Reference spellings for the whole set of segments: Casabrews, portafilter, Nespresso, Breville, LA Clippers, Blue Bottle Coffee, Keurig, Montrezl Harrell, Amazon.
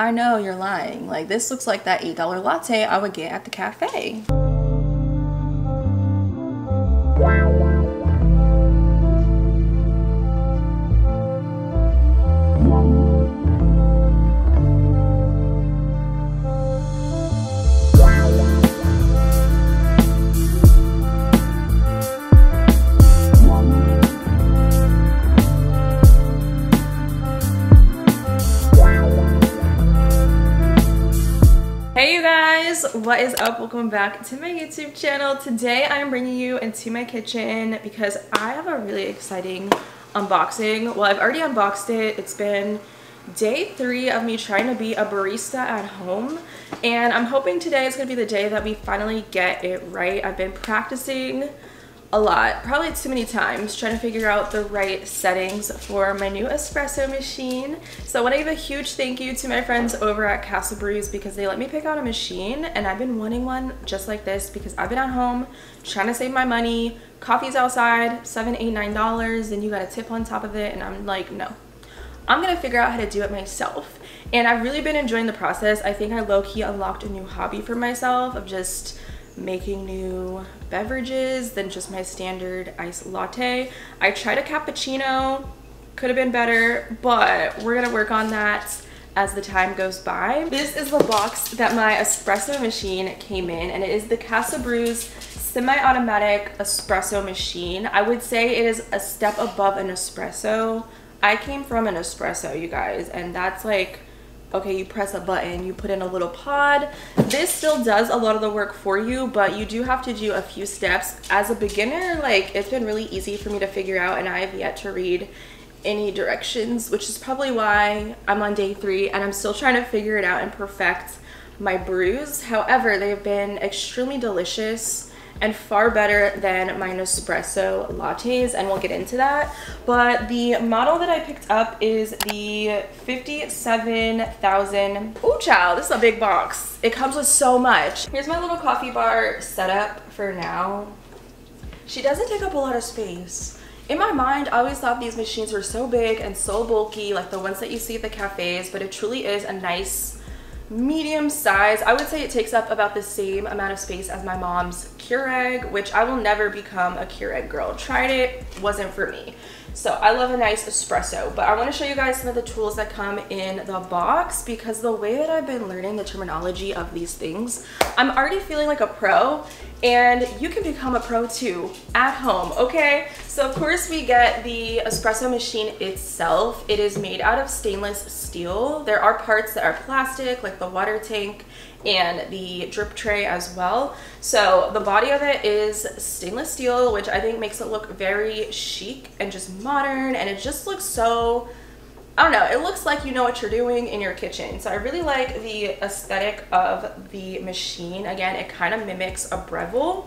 I know you're lying. Like, this looks like that $8 latte I would get at the cafe. What is up? Welcome back to my YouTube channel. Today I'm bringing you into my kitchen because I have a really exciting unboxing. Well, I've already unboxed it. It's been day 3 of me trying to be a barista at home, and I'm hoping today is gonna be the day that we finally get it right. I've been practicing a lot, probably too many times, trying to figure out the right settings for my new espresso machine. So I want to give a huge thank you to my friends over at Casabrews because they let me pick out a machine, and I've been wanting one just like this because I've been at home trying to save my money. Coffee's outside, $7, $8, $9, and you got a tip on top of it, and I'm like, no, I'm gonna figure out how to do it myself. And I've really been enjoying the process. I think I low-key unlocked a new hobby for myself of just making new beverages than just my standard iced latte. I tried a cappuccino, could have been better, but we're gonna work on that as the time goes by. This is the box that my espresso machine came in, and it is the Casabrews semi-automatic espresso machine. I would say it is a step above an espresso. I came from an espresso, you guys, and that's like, okay, you press a button, you put in a little pod. This still does a lot of the work for you, but you do have to do a few steps. As a beginner, like, it's been really easy for me to figure out, and I have yet to read any directions, which is probably why I'm on day 3 and I'm still trying to figure it out and perfect my brews. However, they've been extremely delicious and far better than my Nespresso lattes, and we'll get into that. But the model that I picked up is the 57,000. Ooh, child, this is a big box. It comes with so much. Here's my little coffee bar setup for now. She doesn't take up a lot of space. In my mind, I always thought these machines were so big and so bulky, like the ones that you see at the cafes, but it truly is a nice medium size. I would say it takes up about the same amount of space as my mom's Keurig, which I will never become a Keurig girl. Tried it, wasn't for me. So I love a nice espresso, but I want to show you guys some of the tools that come in the box because the way that I've been learning the terminology of these things, I'm already feeling like a pro, and you can become a pro too at home, okay? So of course we get the espresso machine itself. It is made out of stainless steel. There are parts that are plastic, like the water tank and the drip tray as well. So the body of it is stainless steel, which I think makes it look very chic and just modern, and it just looks so, I don't know, it looks like you know what you're doing in your kitchen. So I really like the aesthetic of the machine. Again, it kind of mimics a Breville,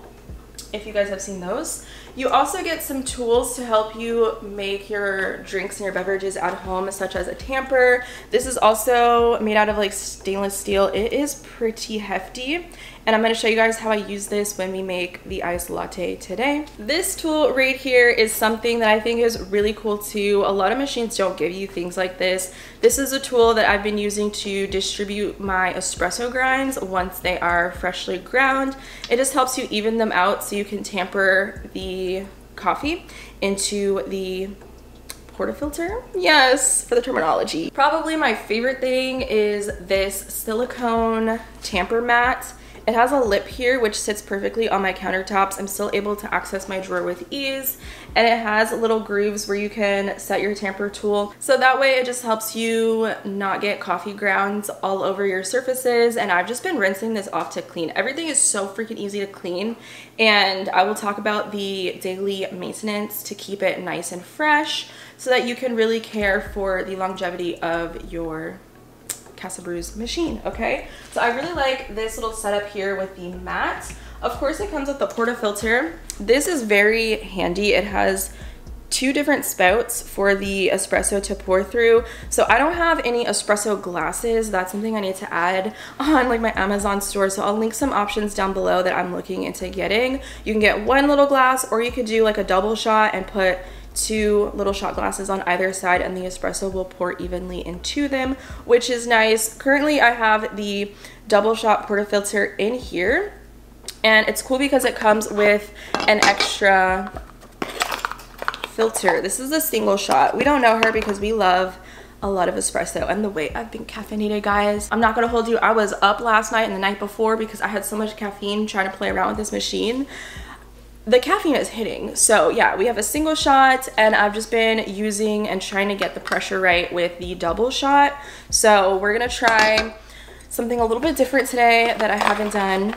if you guys have seen those. You also get some tools to help you make your drinks and your beverages at home, such as a tamper. This is also made out of like stainless steel. It is pretty hefty, and I'm going to show you guys how I use this when we make the iced latte today. This tool right here is something that I think is really cool too. A lot of machines don't give you things like this. This is a tool that I've been using to distribute my espresso grinds once they are freshly ground. It just helps you even them out so you can tamper the coffee into the portafilter? Yes, for the terminology. Probably my favorite thing is this silicone tamper mat. It has a lip here, which sits perfectly on my countertops. I'm still able to access my drawer with ease, and it has little grooves where you can set your tamper tool. So that way it just helps you not get coffee grounds all over your surfaces, and I've just been rinsing this off to clean. Everything is so freaking easy to clean, and I will talk about the daily maintenance to keep it nice and fresh so that you can really care for the longevity of your Casabrews machine, okay? So I really like this little setup here with the mat. Of course, it comes with the portafilter. This is very handy. It has 2 different spouts for the espresso to pour through. So I don't have any espresso glasses. That's something I need to add on like my Amazon store. So I'll link some options down below that I'm looking into getting. You can get 1 little glass, or you could do like a double shot and put two little shot glasses on either side, and the espresso will pour evenly into them, which is nice. Currently, I have the double shot portafilter in here, and it's cool because it comes with an extra filter. This is a single shot. We don't know her because we love a lot of espresso and the way I've been caffeinated, guys. I'm not gonna hold you, I was up last night and the night before because I had so much caffeine trying to play around with this machine. The caffeine is hitting. So yeah, we have a single shot, and I've just been using and trying to get the pressure right with the double shot. So we're gonna try something a little bit different today that I haven't done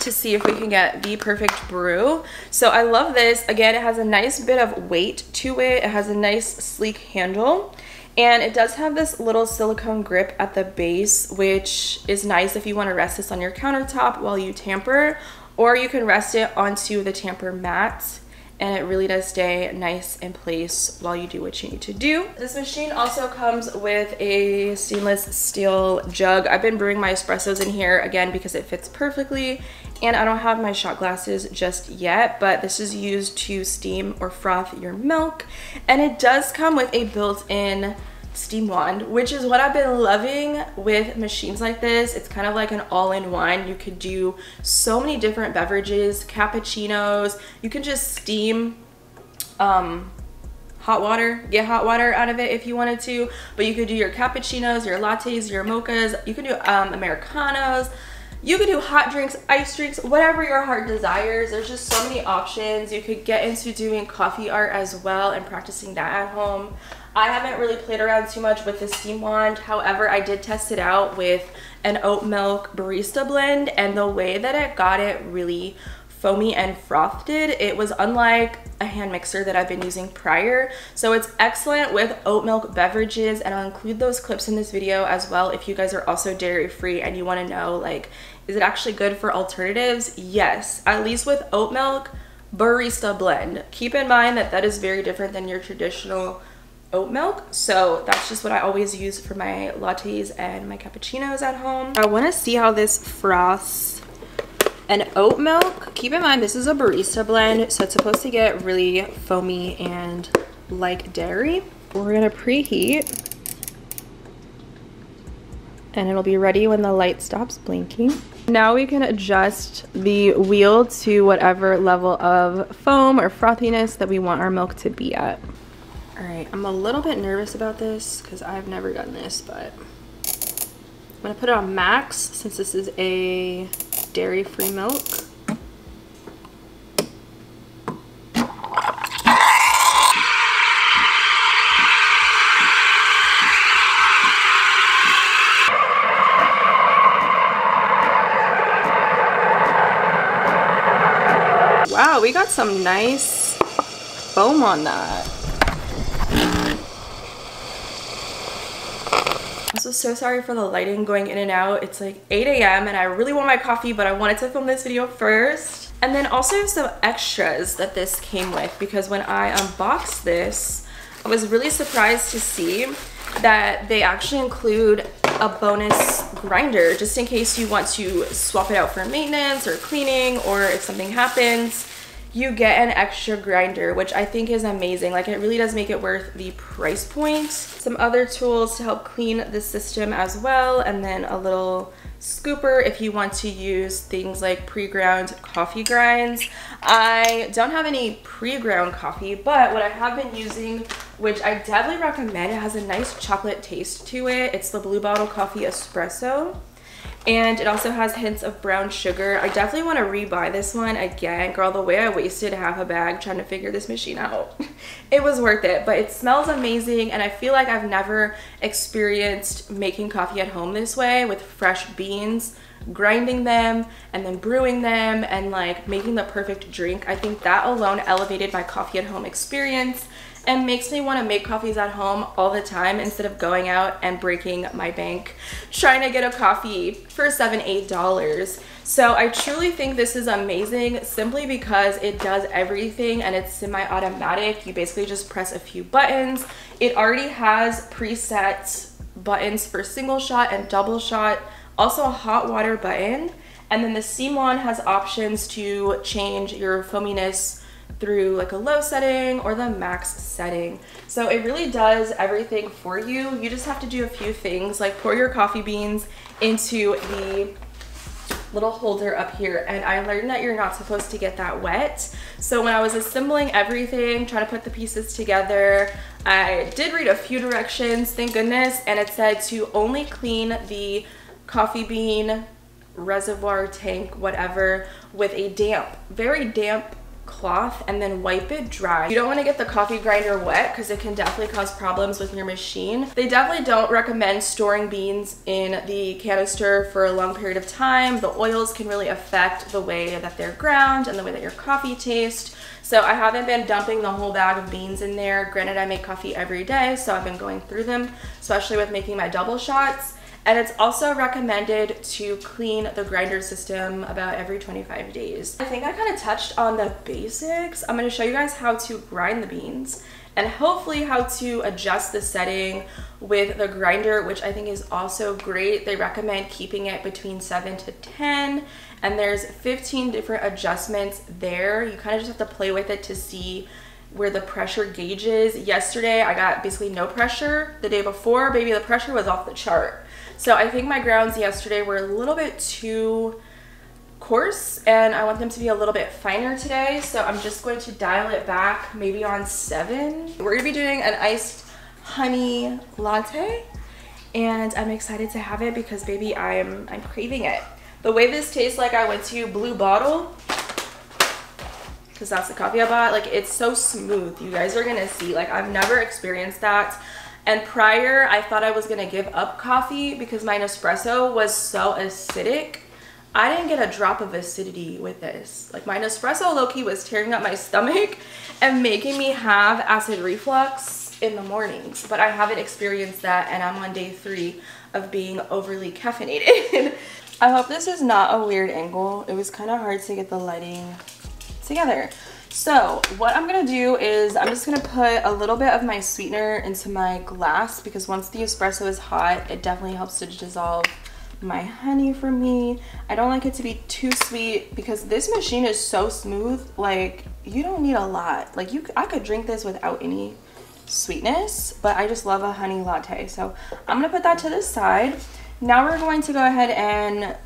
to see if we can get the perfect brew. So I love this. Again, it has a nice bit of weight to it. It has a nice sleek handle, and it does have this little silicone grip at the base, which is nice if you want to rest this on your countertop while you tamper, or you can rest it onto the tamper mat, and it really does stay nice in place while you do what you need to do. This machine also comes with a stainless steel jug. I've been brewing my espressos in here, again, because it fits perfectly, and I don't have my shot glasses just yet, but this is used to steam or froth your milk, and it does come with a built-in steam wand, which is what I've been loving with machines like this. It's kind of like an all-in-one. You could do so many different beverages, cappuccinos. You can just steam hot water, get hot water out of it if you wanted to, but you could do your cappuccinos, your lattes, your mochas. You can do Americanos. You could do hot drinks, ice drinks, whatever your heart desires. There's just so many options. You could get into doing coffee art as well and practicing that at home. I haven't really played around too much with the steam wand. However, I did test it out with an oat milk barista blend, and the way that it got it really foamy and frothed, it was unlike a hand mixer that I've been using prior. So it's excellent with oat milk beverages, and I'll include those clips in this video as well if you guys are also dairy free and you want to know, like, is it actually good for alternatives? Yes, at least with oat milk barista blend. Keep in mind that that is very different than your traditional oat milk. So that's just what I always use for my lattes and my cappuccinos at home. I want to see how this froths an oat milk. Keep in mind this is a barista blend, so it's supposed to get really foamy and like dairy. We're gonna preheat, and it'll be ready when the light stops blinking. Now we can adjust the wheel to whatever level of foam or frothiness that we want our milk to be at. All right, I'm a little bit nervous about this because I've never done this, but I'm gonna put it on max since this is a dairy-free milk. Wow, we got some nice foam on that. So sorry for the lighting going in and out. It's like 8 a.m. and I really want my coffee, but I wanted to film this video first. And then also some extras that this came with, because when I unboxed this, I was really surprised to see that they actually include a bonus grinder just in case you want to swap it out for maintenance or cleaning, or if something happens, you get an extra grinder, which I think is amazing. Like, it really does make it worth the price point. Some other tools to help clean the system as well, and then a little scooper if you want to use things like pre-ground coffee grinds. I don't have any pre-ground coffee, but what I have been using, which I definitely recommend, it has a nice chocolate taste to it. It's the Blue Bottle Coffee Espresso. And it also has hints of brown sugar. I definitely want to rebuy this one again. Girl, the way I wasted half a bag trying to figure this machine out, it was worth it. But it smells amazing, and I feel like I've never experienced making coffee at home this way, with fresh beans, grinding them, and then brewing them, and like making the perfect drink. I think that alone elevated my coffee at home experience and makes me want to make coffees at home all the time instead of going out and breaking my bank trying to get a coffee for $7–8. So I truly think this is amazing, simply because it does everything, and it's semi-automatic. You basically just press a few buttons. It already has preset buttons for single shot and double shot, also a hot water button, and then the steam wand has options to change your foaminess through like a low setting or the max setting. So it really does everything for you. You just have to do a few things like pour your coffee beans into the little holder up here, and I learned that you're not supposed to get that wet. So when I was assembling everything, trying to put the pieces together, I did read a few directions, thank goodness, and it said to only clean the coffee bean reservoir tank, whatever, with a damp, very damp cloth, and then wipe it dry. You don't want to get the coffee grinder wet because it can definitely cause problems with your machine. They definitely don't recommend storing beans in the canister for a long period of time. The oils can really affect the way that they're ground and the way that your coffee tastes. So I haven't been dumping the whole bag of beans in there. Granted, I make coffee every day, so I've been going through them, especially with making my double shots. And it's also recommended to clean the grinder system about every 25 days. I think I kind of touched on the basics. I'm going to show you guys how to grind the beans and hopefully how to adjust the setting with the grinder, which I think is also great. They recommend keeping it between 7 to 10, and there's 15 different adjustments there. You kind of just have to play with it to see where the pressure gauge is. Yesterday, I got basically no pressure. The day before, maybe the pressure was off the chart. So I think my grounds yesterday were a little bit too coarse, and I want them to be a little bit finer today. So I'm just going to dial it back maybe on 7. We're gonna be doing an iced honey latte, and I'm excited to have it because baby, I'm craving it. The way this tastes like I went to Blue Bottle, because that's the coffee I bought. Like, it's so smooth. You guys are gonna see, like, I've never experienced that. And prior, I thought I was gonna give up coffee because my Nespresso was so acidic. I didn't get a drop of acidity with this. Like, my Nespresso low-key was tearing up my stomach and making me have acid reflux in the mornings, but I haven't experienced that, and I'm on day 3 of being overly caffeinated. I hope this is not a weird angle. It was kind of hard to get the lighting together. So what I'm gonna do is I'm just gonna put a little bit of my sweetener into my glass, because once the espresso is hot, it definitely helps to dissolve my honey for me. I don't like it to be too sweet because this machine is so smooth. Like, you don't need a lot. Like, I could drink this without any sweetness, but I just love a honey latte. So I'm gonna put that to the side. Now we're going to go ahead and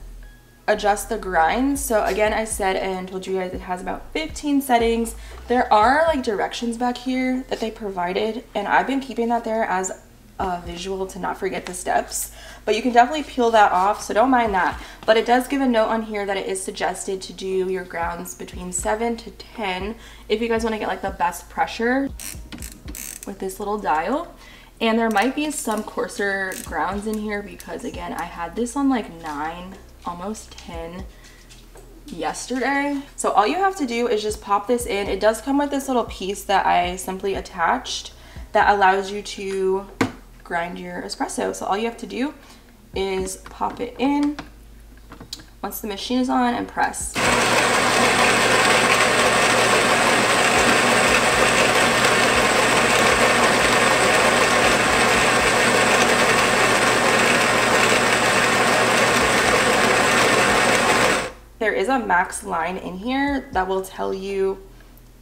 adjust the grind. So again, I said and told you guys it has about 15 settings. There are like directions back here that they provided, and I've been keeping that there as a visual to not forget the steps, but you can definitely peel that off, so don't mind that. But it does give a note on here that it is suggested to do your grounds between 7 to 10 if you guys want to get like the best pressure with this little dial. And there might be some coarser grounds in here because again, I had this on like 9, almost 10 yesterday. So all you have to do is just pop this in. It does come with this little piece that I simply attached that allows you to grind your espresso. So all you have to do is pop it in once the machine is on and press. There is a max line in here that will tell you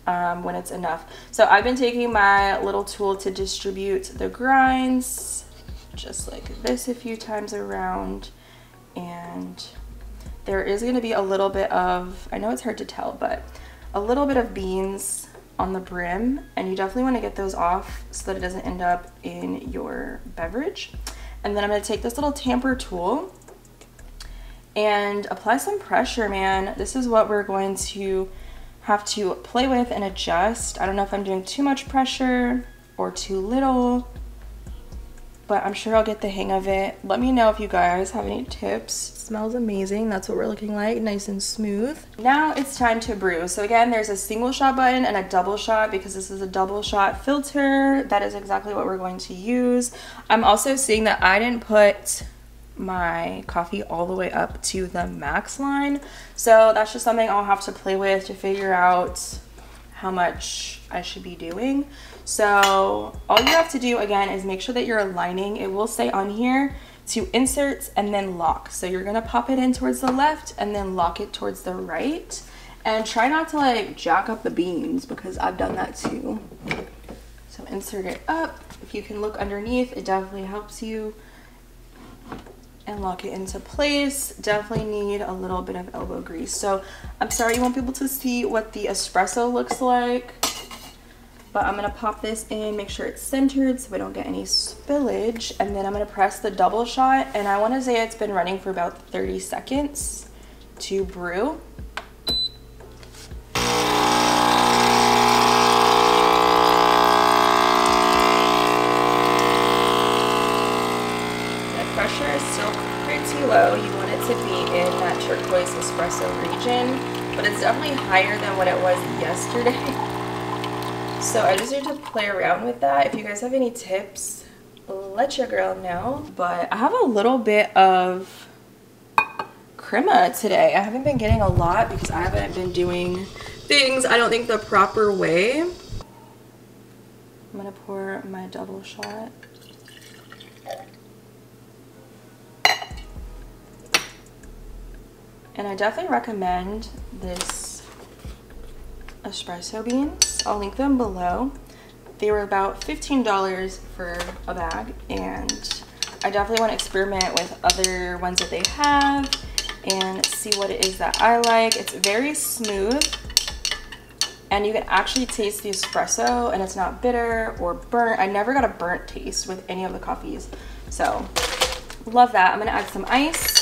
when it's enough. So I've been taking my little tool to distribute the grinds just like this a few times around, and there is going to be a little bit of, I know it's hard to tell, but a little bit of beans on the brim, and you definitely want to get those off so that it doesn't end up in your beverage. And then I'm going to take this little tamper tool and apply some pressure, man. This is what we're going to have to play with and adjust. I don't know if I'm doing too much pressure or too little, but I'm sure I'll get the hang of it. Let me know if you guys have any tips. It smells amazing. That's what we're looking like, nice and smooth. Now it's time to brew. So again, there's a single shot button and a double shot because this is a double shot filter. That is exactly what we're going to use. I'm also seeing that I didn't put my coffee all the way up to the max line, so that's just something I'll have to play with to figure out how much I should be doing. So all you have to do again is make sure that you're aligning. It will say on here to insert and then lock, so you're going to pop it in towards the left and then lock it towards the right, And try not to like jack up the beans, because I've done that too. So insert it up. If you can look underneath, it definitely helps you. And lock it into place. Definitely need a little bit of elbow grease. So I'm sorry you won't be able to see what the espresso looks like, but I'm gonna pop this in, make sure it's centered so we don't get any spillage, and then I'm gonna press the double shot. And I want to say it's been running for about 30 seconds to brew. Low, you want it to be in that turquoise espresso region, but it's definitely higher than what it was yesterday. So I just need to play around with that. If you guys have any tips, let your girl know. But I have a little bit of crema today. I haven't been getting a lot because I haven't been doing things, I don't think, the proper way. I'm gonna pour my double shot. And I definitely recommend this espresso beans. I'll link them below. They were about $15 for a bag, and I definitely want to experiment with other ones that they have and see what it is that I like. It's very smooth, and you can actually taste the espresso, and it's not bitter or burnt. I never got a burnt taste with any of the coffees, so love that. I'm gonna add some ice.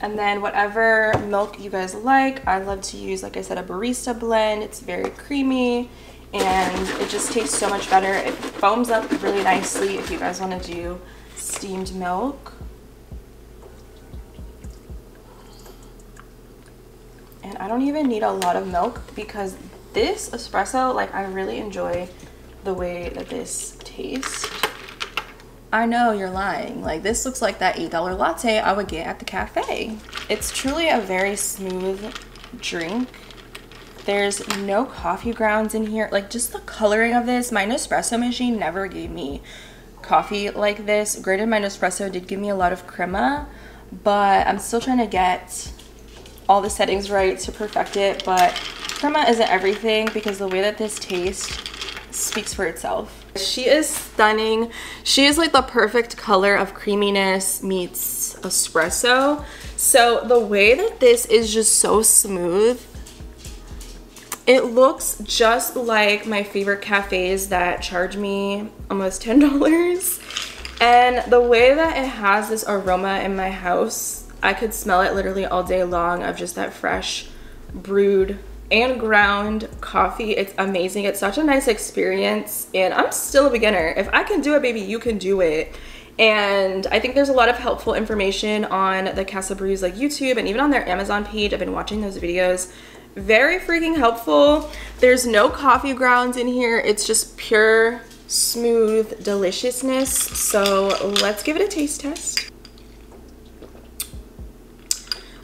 And then whatever milk you guys like. I love to use, like I said, a barista blend. It's very creamy and it just tastes so much better. It foams up really nicely if you guys want to do steamed milk. And I don't even need a lot of milk because this espresso, like, I really enjoy the way that this tastes. I know you're lying. Like, this looks like that $8 latte I would get at the cafe. It's truly a very smooth drink. There's no coffee grounds in here. Like, just the coloring of this. My Nespresso machine never gave me coffee like this. Granted, my Nespresso did give me a lot of crema, but I'm still trying to get all the settings right to perfect it. But crema isn't everything, because the way that this tastes speaks for itself. She is stunning. She is like the perfect color of creaminess meets espresso. So the way that this is just so smooth, it looks just like my favorite cafes that charge me almost $10. And the way that it has this aroma in my house, I could smell it literally all day long, of just that fresh brewed and ground coffee. It's amazing. It's such a nice experience, and I'm still a beginner. If I can do it, baby, you can do it. And I think there's a lot of helpful information on the Casabrews, like, YouTube, and even on their Amazon page. I've been watching those videos. Very freaking helpful. There's no coffee grounds in here. It's just pure, smooth deliciousness. So let's give it a taste test.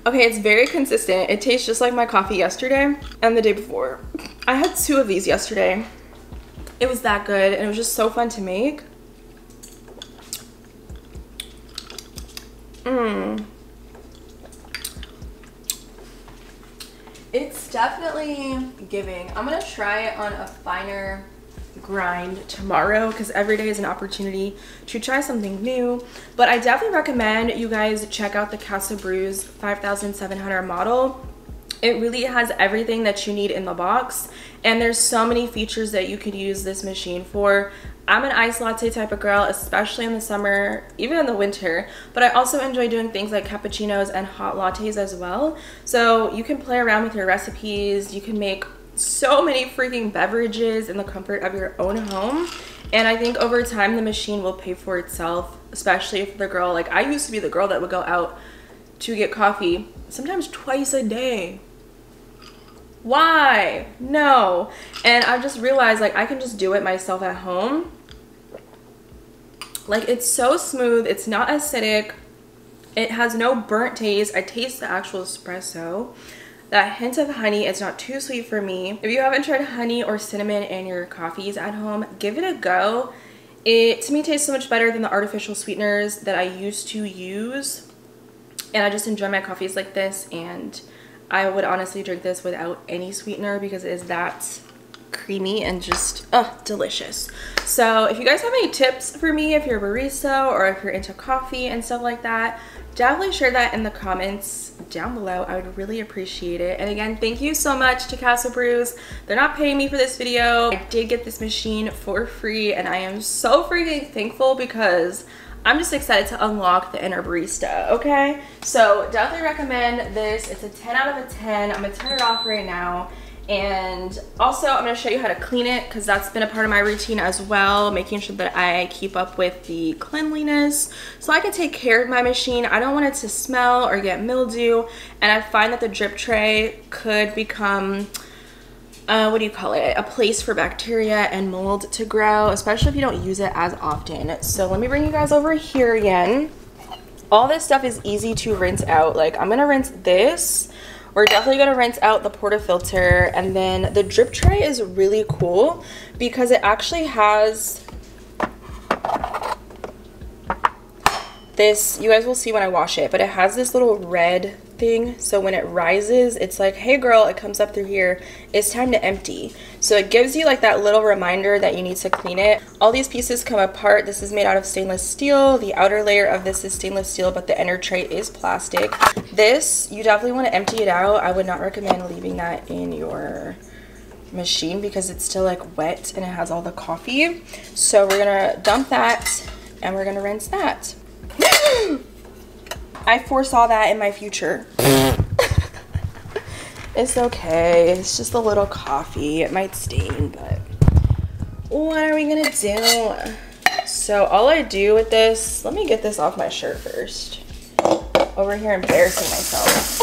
Okay, it's very consistent. It tastes just like my coffee yesterday and the day before. I had two of these yesterday. It was that good, and it was just so fun to make. It's definitely giving. I'm gonna try it on a finer grind tomorrow, because every day is an opportunity to try something new. But I definitely recommend you guys check out the Casabrews 5700 model. It really has everything that you need in the box, and there's so many features that you could use this machine for. I'm an iced latte type of girl, especially in the summer, even in the winter, but I also enjoy doing things like cappuccinos and hot lattes as well. So you can play around with your recipes. You can make so many freaking beverages in the comfort of your own home, and I think over time the machine will pay for itself, especially if the girl, like I used to be, the girl that would go out to get coffee sometimes twice a day. Why? No. And I've just realized, like, I can just do it myself at home. Like, it's so smooth. It's not acidic. It has no burnt taste. I taste the actual espresso. That hint of honey is not too sweet for me. If you haven't tried honey or cinnamon in your coffees at home, give it a go. It, to me, tastes so much better than the artificial sweeteners that I used to use. And I just enjoy my coffees like this, and I would honestly drink this without any sweetener because it is that creamy and just delicious. So if you guys have any tips for me, if you're a barista or if you're into coffee and stuff like that, definitely share that in the comments down below. I would really appreciate it. And again, thank you so much to Casabrews. They're not paying me for this video. I did get this machine for free, and I am so freaking thankful because I'm just excited to unlock the inner barista, okay? So definitely recommend this. It's a 10 out of a 10. I'm gonna turn it off right now. And also I'm gonna show you how to clean it because that's been a part of my routine as well, making sure that I keep up with the cleanliness so I can take care of my machine. I don't want it to smell or get mildew, and I find that the drip tray could become a place for bacteria and mold to grow, especially if you don't use it as often. So let me bring you guys over here again. All this stuff is easy to rinse out. Like, I'm gonna rinse this. We're definitely gonna rinse out the portafilter, and then the drip tray is really cool because it actually has this, you guys will see when I wash it, but it has this little red thing, so when it rises, it's like, hey girl, it comes up through here, it's time to empty. So it gives you like that little reminder that you need to clean it. All these pieces come apart. This is made out of stainless steel. The outer layer of this is stainless steel, but the inner tray is plastic. This, you definitely want to empty it out. I would not recommend leaving that in your machine because it's still like wet and it has all the coffee. So we're gonna dump that and we're gonna rinse that. I foresaw that in my future. It's okay. It's just a little coffee. It might stain, but what are we gonna do? So all I do with this, let me get this off my shirt first. Over here embarrassing myself.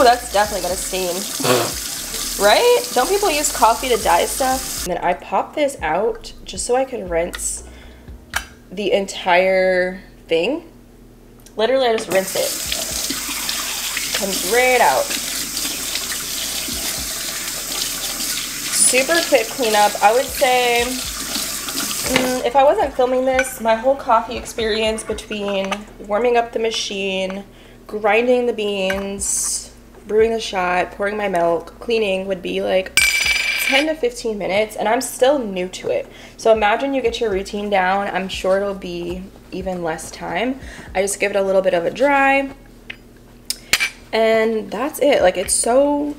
Ooh, that's definitely gonna stain. Right? Don't people use coffee to dye stuff? And then I pop this out just so I can rinse the entire thing. Literally, I just rinse it. Comes right out. Super quick cleanup. I would say, if I wasn't filming this, my whole coffee experience between warming up the machine, grinding the beans, brewing the shot, pouring my milk, cleaning would be like 10 to 15 minutes, and I'm still new to it. So imagine you get your routine down, I'm sure it'll be even less time. I just give it a little bit of a dry, and that's it. Like, it's so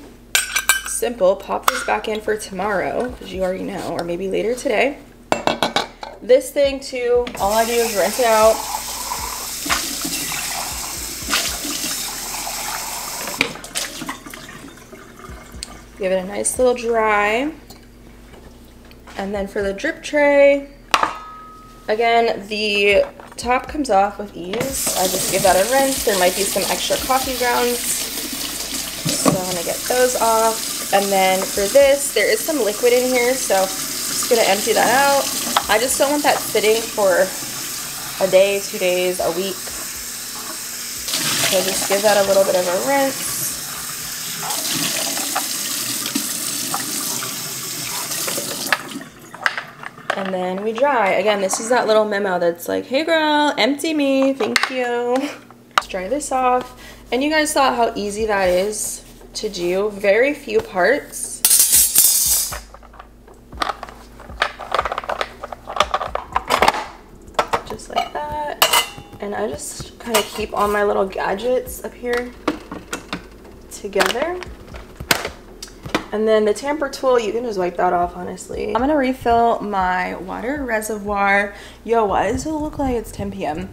simple. Pop this back in for tomorrow, because you already know, or maybe later today. This thing too, all I do is rinse it out. Give it a nice little dry. And then for the drip tray, again, the top comes off with ease. I just give that a rinse. There might be some extra coffee grounds, so I'm gonna get those off. And then for this, there is some liquid in here, so I'm just gonna empty that out. I just don't want that sitting for a day, 2 days, a week. So just give that a little bit of a rinse. And then we dry. Again, this is that little memo that's like, hey girl, empty me, thank you. Let's dry this off. And you guys saw how easy that is to do. Very few parts. Just like that. And I just kind of keep all my little gadgets up here together. And then the tamper tool, you can just wipe that off, honestly. I'm gonna refill my water reservoir. Yo, why does it look like it's 10 p.m.?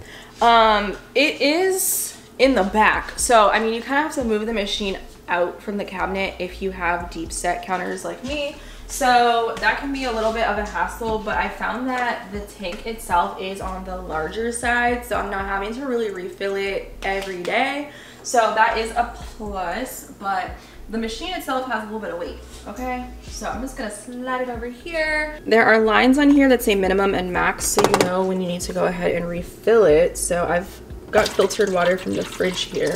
It is in the back. So, I mean, you kind of have to move the machine out from the cabinet if you have deep set counters like me. So that can be a little bit of a hassle, but I found that the tank itself is on the larger side, so I'm not having to really refill it every day. So that is a plus, but the machine itself has a little bit of weight, okay? So I'm just gonna slide it over here. There are lines on here that say minimum and max, so you know when you need to go ahead and refill it. So I've got filtered water from the fridge here.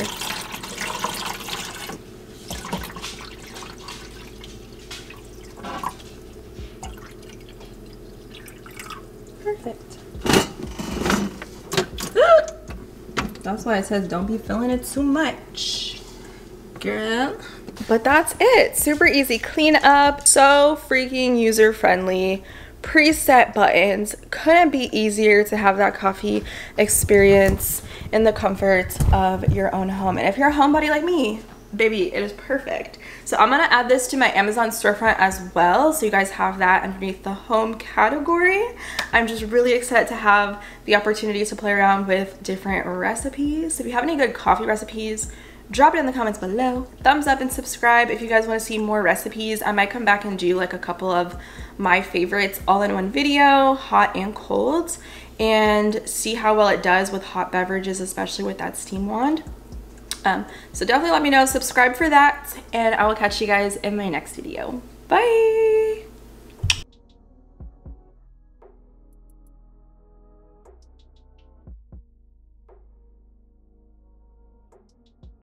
Perfect. That's why it says don't be filling it too much, girl. But that's it. Super easy clean up. So freaking user friendly. Preset buttons. Couldn't be easier to have that coffee experience in the comfort of your own home. And if you're a homebody like me, baby, it is perfect. So I'm gonna add this to my Amazon storefront as well, so you guys have that underneath the home category. I'm just really excited to have the opportunity to play around with different recipes. So if you have any good coffee recipes, drop it in the comments below. Thumbs up and subscribe if you guys want to see more recipes. I might come back and do like a couple of my favorites all in one video, hot and cold, and see how well it does with hot beverages, especially with that steam wand. So definitely let me know, subscribe for that, and I will catch you guys in my next video. Bye.